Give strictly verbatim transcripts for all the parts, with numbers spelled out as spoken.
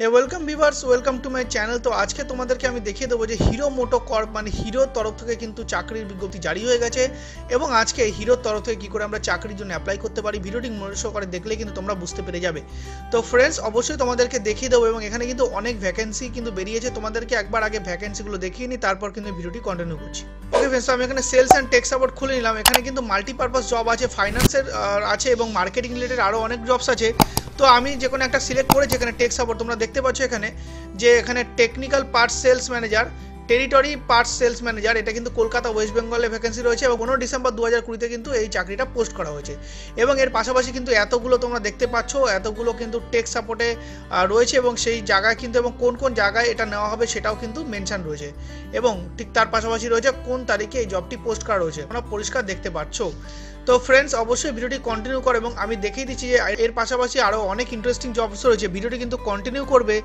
Hey welcome viewers welcome to my channel. तो आज के तुम्हारे हमें देखिए देव जो हिरो मोटोकर्प मान हिरो तरफ थेके किन्तु चाकरिर विज्ञप्ति जारी हो गेछे एबं आज के हिरो तरफ थेके कि करे आमरा चाकरिर जोन्नो अप्लाई करते पारी भिडियोटी मन सहकारे देखले किन्तु तोमरा बुझते पेरे जाबे। तो फ्रेंड्स अवश्य तुम्हारे देखिए देव एबं एखाने किन्तु अनेक वैकेंसी किन्तु बेरियेछे तुम्हादेरके एकबार आगे वैकेंसीगुलो देखिए नि तारपर किन्तु भिडियोटी कन्टिन्यू करछि। ओके फ्रेंड्स आमि एखाने सेल्स एंड टेक सपोर्ट खुले निलाम। एखाने किन्तु माल्टीपार्पास जब आछे फाइनान्सेर आछे एबं मार्केटिंग रिलेटेड आरो अनेक जब्स आछे। तो आमी जेकोनो एकटा सिलेक्ट करे जेखाने टेक सपोर्ट तोमरा देखते पाच्छो एखाने जे एखाने technical part sales manager territory part sales manager एटा किन्तु कोलकाता वेस्ट बेंगले वैकेंसी रयेछे एबं पंद्रह डिसेम्बर दो हज़ार बीस ते किन्तु एई चाकरिटा पोस्ट करा हयेछे एबं एर पाशापाशी किन्तु एतोगुलो तोमरा देखते पाच्छो एतोगुलो किन्तु टेक सपोर्टे रयेछे एबं सेई जायगाय किन्तु एबं कोन कोन जायगाय एटा नेওয়া হবে সেটাও किन्तु मेनशन रयेछे एबं ठीक तार पाशापाशी रयेछे कोन तारिखे एई जबटी पोस्ट करा हयेछे तोमरा परिष्कार देखते पाच्छो। तो फ्रेंड्स अवश्य भिडियोटी कंटिन्यू कर और आमी देखिए दीची एर पाशापाशी आरो अनेक इंटरेस्टिंग जब्स रयेछे भिडियोटी किन्तु कंटिन्यू करबे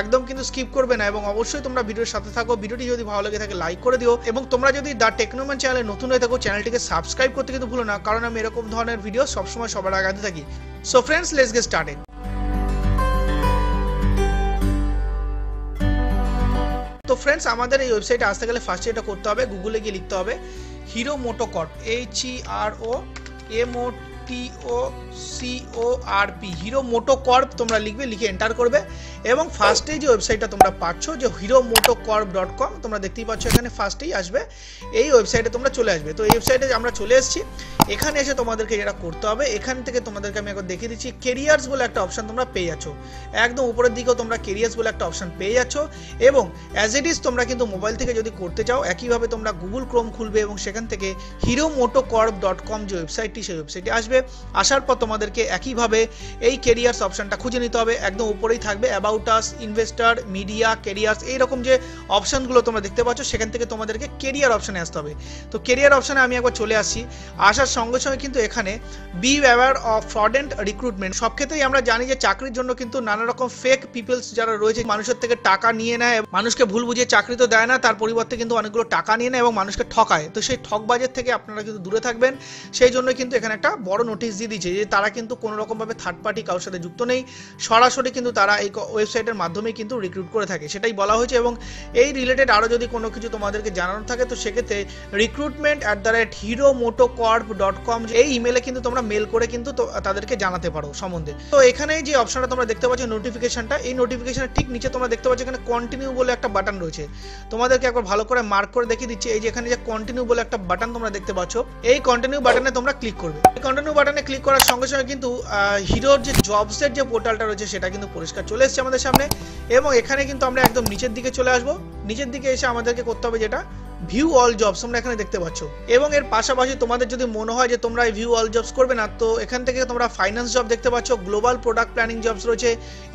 एकदम किन्तु स्किप करबे ना और अवश्य तोमरा भिडियोर साथे थाको। भिडियोटी यदि भालो लागे थाके लाइक करे दिओ और तोमरा यदि द टेक्नोमैन चैनले नतुन हये थाको चैनलटिके सबस्क्राइब करते किन्तु भुलो ना कारण आमी एरकम धरनेर भिडियो सब समय सबार आगे आनते थाकि। So friends let's get started. तो फ्रेंड्स आमादेर एई वेबसाइटे आसते गेले फार्स्टे एटा करते होबे गुगले गिये लिखते होबे Hero MotoCorp H E R O M O T O C O R P Hero MotoCorp तुम्हारा लिखे लिखे एंटार करो एवं फार्स्टे जो वेबसाइटा तुम्हारा पाच्छ जो हिरो मोटोकर्प डॉट कॉम तुम्हारा देखते ही पाच्छ एखाने फार्स्टे ही आसबे एई वेबसाइटे तुम्हारा चले आसबे। तो वेबसाइटे आमरा चले एसेछि एखाने एसे तोमादेरके जेटा करते होबे एखान थेके तोमादेरके आमि एकबार देखिये दिच्छि कैरियार्स बोले एकटा अपशन तुम्हारा पेये जाच्छो एकदम ऊपर दिके तुम्हारा कैरियार्स बोले एकटा अपशन पेये जाच्छो एवं एज इट इज तुम्हारा किन्तु मोबाइल थेके यदि करते चाओ एकई भावे तुम्हारा गूगल क्रोम खुलबे एवं सेखान थेके हिरो मोटोकर्प डॉट कॉम जो वेबसाइटटी सेई वेबसाइटे आसबे आसार पर तुम्हारे एक ही भाव कैरियार्स अपशन खुजे नीते हैं एकदम ऊपर ही थाकबे about us investor media careers ए रकम जो अपशनगुलो तुम्हारा देखते पाच्छ सेखान थेके तुम्हादेरके कैरियर अपशने आसते होबे। तो कैरियर अपशने आमि एकबार चले आसि आसार संगे संगे किन्तु एखाने be aware of fraudulent recruitment सब क्षेत्रेई आमरा जानी जे चाकरिर जोन्नो किन्तु नाना रकम फेक पिपल्स जारा रयेछे मानुषेर थेके टाका निये नेय मानुषके भूल बुझिये चाकरि तो देय ना तार परिबर्ते किन्तु अनेकगुलो टाका निये नेय एबं मानुषके ठकाय। तो सेई ठकबाजेर थेके आपनारा किन्तु दूरे थाकबेन सेई जोन्नो किन्तु एखाने एकटा बड़ नोटिस दिए दीजिए तारा किन्तु कोनो रकम भावे थार्ड पार्टी कारो साथे जुक्त नहीं सरासरि किन्तु तारा एक वेबसाइटेर माध्यमे किन्तु रिक्रुट करे थाके सेटाई बला होयेछे एबं एई रिलेटेड आरो यदि कोनो किछु तोमादेरके जानानो थाके तो सेक्षेत्रे recruitment at the rate Hero MotoCorp dot com एई इमेले किन्तु तोमरा मेल करे किन्तु तादेरके जानाते पारो सम्बन्धे। तो एखाने जे अपशनटा तोमरा देखते पाच्छो नोटिफिकेशनटा एई नोटिफिकेशनटा ठीक नीचे तोमरा देखते पाच्छो एखाने कन्टिन्यू बोले एकटा बाटन रयेछे तोमादेरके एकबार भालो करे मार्क करे देखिये दिच्छि एई जे एखाने जे कन्टिन्यू बोले एकटा बाटन तोमरा देखते पाच्छो एई कन्टिन्यू बाटने तोमरा क्लिक करबे। कन्टिन्यू बाटने क्लिक करार संगे संगे किन्तु हिरोर जो जब्सर जो पोर्टालटा रयेछे सेटा किन्तु परिष्कार चले एसेछे आमादेर सामने एबं एखाने किन्तु आमरा एकदम नीचेर दिके चले आसबो। नीचेर दिके एसे आमादेरके करते होबे जेटा ভিউ অল জবস তোমরা এখানে দেখতে পাচ্ছ এবং এর পাশাপাশি তোমাদের যদি মনে হয় যে তোমরা ভিউ অল জবস করবে না তো এখান থেকে তোমরা ফাইন্যান্স জব দেখতে পাচ্ছ গ্লোবাল প্রোডাক্ট প্ল্যানিং জবস রয়েছে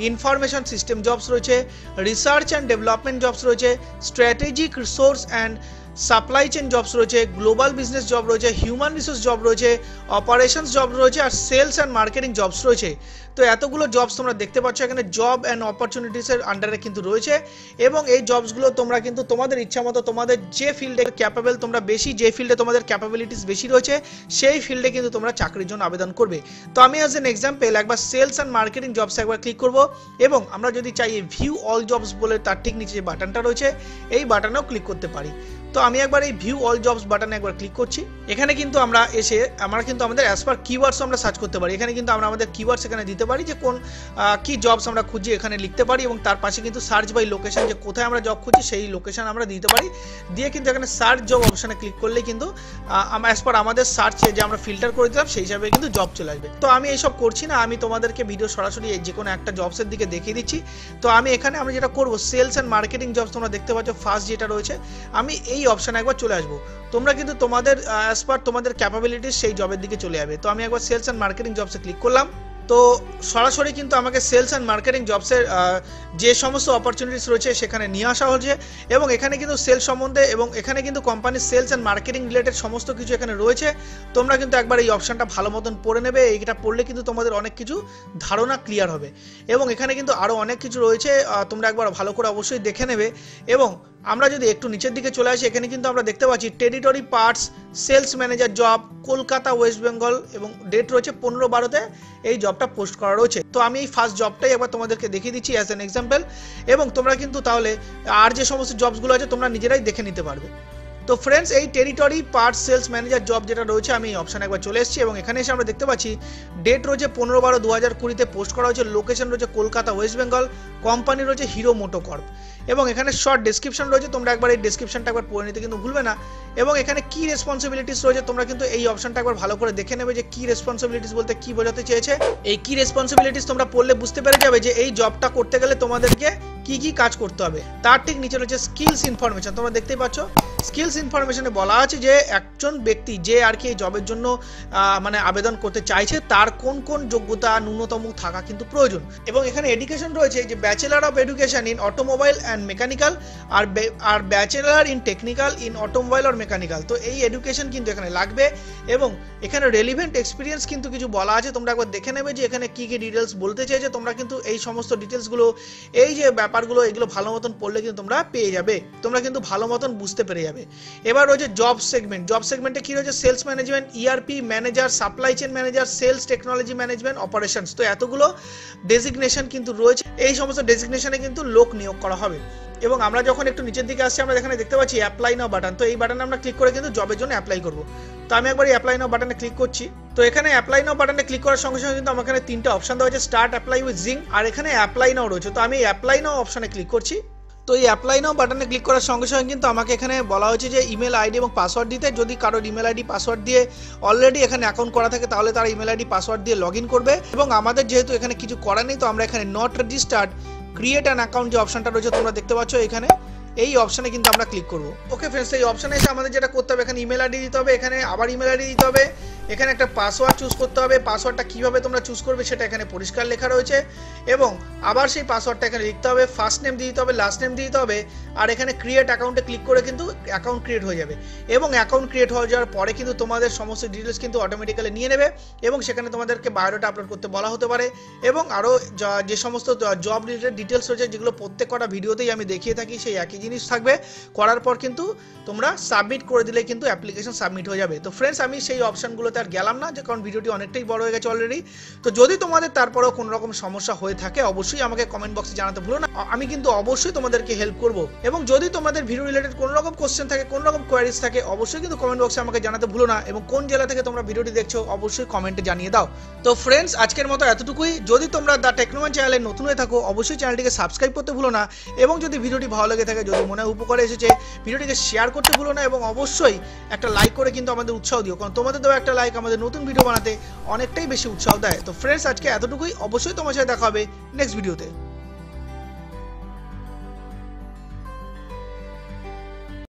ইনফরমেশন সিস্টেম জবস রয়েছে রিসার্চ অ্যান্ড ডেভেলপমেন্ট জবস রয়েছে strategic resource and supply chain jobs রয়েছে গ্লোবাল বিজনেস জব রয়েছে হিউম্যান রিসোর্স জব রয়েছে অপারেশনস জব রয়েছে আর সেলস অ্যান্ড মার্কেটিং জবস রয়েছে। তো এতগুলো জবস তোমরা দেখতে পাচ্ছ এখানে জব অ্যান্ড অপরচুনিটিসের আন্ডারে কিন্তু রয়েছে এবং এই জবসগুলো তোমরা কিন্তু তোমাদের ইচ্ছা মতো তোমাদের যে ফিল্ডে ক্যাপাবেল তোমরা বেশি যে ফিল্ডে তোমাদের ক্যাপাবিলিটিস বেশি রয়েছে সেই ফিল্ডে কিন্তু তোমরা চাকরির জন্য আবেদন করবে। তো আমি অ্যাজ এন এক্সাম্পল একবার সেলস অ্যান্ড মার্কেটিং জবস একবার ক্লিক করব এবং আমরা যদি চাই এই ভিউ অল জবস বলে তার ঠিক নিচে যে বাটনটা রয়েছে এই বাটনেও ক্লিক করতে পারি। তো আমি একবার এই ভিউ অল জবস বাটনে একবার ক্লিক করছি এখানে কিন্তু আমরা এসে আমরা কিন্তু আমাদের অ্যাজ পার কিওয়ার্ডস আমরা সার্চ করতে পারি এখানে কিন্তু আমরা আমাদের কিওয়ার্ডস এখানে দিতে পারি যে কোন কি জবস আমরা খুঁজি এখানে লিখতে পারি এবং তার পাশে কিন্তু সার্চ বাই লোকেশন যে কোথায় আমরা জব খুঁজি সেই লোকেশন আমরা দিতে পারি দিয়ে কিন্তু এখানে সার্চ জব অপশানে ক্লিক করলে কিন্তু আমরা অ্যাজ পার আমাদের সার্চে যে আমরা ফিল্টার করে দিলাম সেই হিসাবে কিন্তু জব চলে আসবে। তো আমি এইসব করছি না আমি তোমাদেরকে ভিডিও সরাসরি যে কোনো একটা জবসের দিকে দেখিয়ে দিচ্ছি। তো আমি এখানে আমরা যেটা করবো সেলস অ্যান্ড মার্কেটিং জবস তোমরা দেখতে পাচ্ছ ফার্স্ট যেটা রয়েছে আমি এই অপশানে একবার চলে আসবো তোমরা কিন্তু তোমাদের অ্যাজ পার তোমাদের ক্যাপাবিলিটিস সেই জবের দিকে চলে যাবে। তো আমি একবার সেলস অ্যান্ড মার্কেটিং জবসে ক্লিক করলাম তো সরাসরি কিন্তু আমাকে সেলস অ্যান্ড মার্কেটিং জবসের যে সমস্ত অপরচুনিটিস রয়েছে সেখানে নিয়ে আসা হয়েছে এবং এখানে কিন্তু সেলস সম্বন্ধে এবং এখানে কিন্তু কোম্পানির সেলস অ্যান্ড মার্কেটিং রিলেটেড সমস্ত কিছু এখানে রয়েছে তোমরা কিন্তু একবার এই অপশানটা ভালো মতন পড়ে নেবে এইটা পড়লে কিন্তু তোমাদের অনেক কিছু ধারণা ক্লিয়ার হবে এবং এখানে কিন্তু আরও অনেক কিছু রয়েছে তোমরা একবার ভালো করে অবশ্যই দেখে নেবে এবং আমরা যদি একটু নিচের দিকে চলে আসি এখানে কিন্তু আমরা দেখতে পাচ্ছি territory parts sales manager job Kolkata West Bengal এবং ডেট রয়েছে পনেরো বারোতে এই জবটা পোস্ট করা রয়েছে। তো আমি এই ফার্স্ট জবটাই একবার তোমাদেরকে দেখিয়ে দিচ্ছি অ্যাজ অ্যান এক্সাম্পল, এবং তোমরা কিন্তু তাহলে আর যে সমস্ত জবসগুলো আছে তোমরা নিজেরাই দেখে নিতে পারবে। তো ফ্রেন্ডস এই territory parts sales manager job যেটা রয়েছে আমি এই অপশানে একবার চলে এসেছি এবং এখানে এসে আমরা দেখতে পাচ্ছি ডেট রয়েছে পনেরো বারো দু হাজার কুড়িতে পোস্ট করা হয়েছে, লোকেশন রয়েছে কলকাতা ওয়েস্ট বেঙ্গল, কোম্পানি রয়েছে হিরো মোটোকর্প এবং এখানে শর্ট ডিসক্রিপশন রয়েছে, তোমরা একবার এই ডিসক্রিপশনটা একবার পড়ে নিতে কিন্তু ভুলবে না। এবং এখানে কী রেসপন্সিবিলিটিস রয়েছে তোমরা কিন্তু এই অপশানটা একবার ভালো করে দেখে নেবে যে কী রেসপন্সিবিলিটিস বলতে কী বোঝাতে চেয়েছে। এই কী রেসপন্সিবিলিটিস তোমরা পড়লে বুঝতে পেরে যাবে যে এই জবটা করতে গেলে তোমাদেরকে কী কী কাজ করতে হবে। তার ঠিক নিচে রয়েছে স্কিলস ইনফরমেশন, তোমরা দেখতেই পাচ্ছ স্কিলস ইনফরমেশনে বলা আছে যে একজন ব্যক্তি যে আর কি এই জবের জন্য মানে আবেদন করতে চাইছে তার কোন কোন যোগ্যতা ন্যূনতম থাকা কিন্তু প্রয়োজন। এবং এখানে এডুকেশন রয়েছে যে bachelor of education in automobile and mechanical আর আর bachelor in technical in automobile আর মেকানিক্যাল, তো এই এডুকেশন কিন্তু এখানে লাগবে। এবং এখানে রেলিভেন্ট এক্সপিরিয়েন্স কিন্তু কিছু বলা আছে, তোমরা একবার দেখে নেবে যে এখানে কী কী ডিটেলস বলতে চাইছে, তোমরা কিন্তু এই সমস্ত ডিটেলসগুলো এই যে ব্যাপারগুলো এগুলো ভালো মতন পড়লে কিন্তু তোমরা পেয়ে যাবে, তোমরা কিন্তু ভালো মতন বুঝতে পেরে যাবে। এবার রয়েছে জব সেগমেন্ট, জব সেগমেন্টে কি রয়েছে sales management, ERP manager, supply chain manager, sales technology management, operations, তো এতগুলো ডেজিগনেশন কিন্তু রয়েছে, এই সমস্ত ডেজিগনেশনে কিন্তু লোক নিয়োগ করা হবে। এবং আমরা যখন একটু নিচের দিকে আসছি আমরা এখানে দেখতে পাচ্ছি অ্যাপ্লাই নাও বাটন, তো এই বাটনে আমরা ক্লিক করে কিন্তু জবের জন্য অ্যাপ্লাই করবো। তো আমি একবার অ্যাপ্লাই নাও বাটনে ক্লিক করছি, তো এখানে অ্যাপ্লাই নাও বাটনে ক্লিক করার সঙ্গে সঙ্গে কিন্তু আমার এখানে তিনটা অপশন দেওয়া হয়েছে স্টার্ট অ্যাপ্লাই উইথ জিং আর এখানে অ্যাপ্লাই নাও রয়েছে, তো আমি অ্যাপ্লাই নাও অপশানে ক্লিক করছি। তো এই অ্যাপ্লাই নাও বাটনে ক্লিক করার সঙ্গে সঙ্গে কিন্তু আমাকে এখানে বলা হয়েছে যে ইমেল আইডি এবং পাসওয়ার্ড দিতে, যদি কারোর ইমেল আইডি পাসওয়ার্ড দিয়ে অলরেডি এখানে অ্যাকাউন্ট করা থাকে তাহলে তারা ইমেল আইডি পাসওয়ার্ড দিয়ে লগ ইন করবে। এবং আমাদের যেহেতু এখানে কিছু করা নেই তো আমরা এখানে not registered create an account যে অপশানটা রয়েছে তোমরা দেখতে পাচ্ছ এখানে এই অপশানে কিন্তু আমরা ক্লিক করবো। ওকে ফ্রেন্ডস, এই অপশানে এসে আমাদের যেটা করতে হবে এখানে ইমেল আইডি দিতে হবে, এখানে আবার ইমেল আইডি দিতে হবে, এখানে একটা পাসওয়ার্ড চুজ করতে হবে, পাসওয়ার্ডটা কীভাবে তোমরা চুজ করবে সেটা এখানে পরিষ্কার লেখা রয়েছে এবং আবার সেই পাসওয়ার্ডটা এখানে লিখতে হবে, ফার্স্ট নেম দিয়ে দিতে হবে, লাস্ট নেম দিয়ে দিতে হবে আর এখানে ক্রিয়েট অ্যাকাউন্টে ক্লিক করে কিন্তু অ্যাকাউন্ট ক্রিয়েট হয়ে যাবে। এবং অ্যাকাউন্ট ক্রিয়েট হয়ে যাওয়ার পরে কিন্তু তোমাদের সমস্ত ডিটেলস কিন্তু অটোমেটিক্যালি নিয়ে নেবে এবং সেখানে তোমাদেরকে বায়োডাটা আপলোড করতে বলা হতে পারে এবং আরও যে সমস্ত জব রিলেটেড ডিটেলস রয়েছে যেগুলো প্রত্যেক কটা ভিডিওতেই আমি দেখিয়ে থাকি সেই একই জিনিস থাকবে, করার পর কিন্তু তোমরা সাবমিট করে দিলে কিন্তু অ্যাপ্লিকেশন সাবমিট হয়ে যাবে। তো ফ্রেন্ডস আমি সেই অপশানগুলোতে আর গেলাম না যে কারণ ভিডিওটি অনেকটাই বড় হয়ে গেছে অলরেডি। তো যদি তোমাদের তারপরেও কোনো রকম সমস্যা হয়ে থাকে অবশ্যই আমাকে কমেন্ট বক্সে জানাতে ভুলো না, আমি কিন্তু অবশ্যই তোমাদেরকে হেল্প করবো। এবং যদি তোমাদের ভিডিও রিলেটেড কোনো রকম কোশ্চেন থাকে কোনো রকম কোয়ারিজ থাকে অবশ্যই কিন্তু কমেন্ট বক্সে আমাকে জানাতে ভুলো না এবং কোন জেলা থেকে তোমরা ভিডিওটি দেখছো অবশ্যই কমেন্টে জানিয়ে দাও। তো ফ্রেন্ডস আজকের মতো এতটুকুই, যদি তোমরা দ্য টেকনোম্যান চ্যানেলে নতুন হয়ে থাকো অবশ্যই চ্যানেলটিকে সাবস্ক্রাইব করতে ভুলো না এবং যদি ভিডিওটি ভালো লেগে থাকে যদি মনে উপকারে এসেছে ভিডিওটিকে শেয়ার করতে ভুলো না এবং অবশ্যই একটা লাইক করে কিন্তু আমাদের উৎসাহ দিও, কারণ তোমাদের দেওয়া একটা লাইক আমাদের নতুন ভিডিও বানাতে অনেকটাই বেশি উৎসাহ দেয়। তো ফ্রেন্ডস আজকে এতটুকুই, অবশ্যই তোমার সাথে দেখা হবে নেক্সট ভিডিওতে।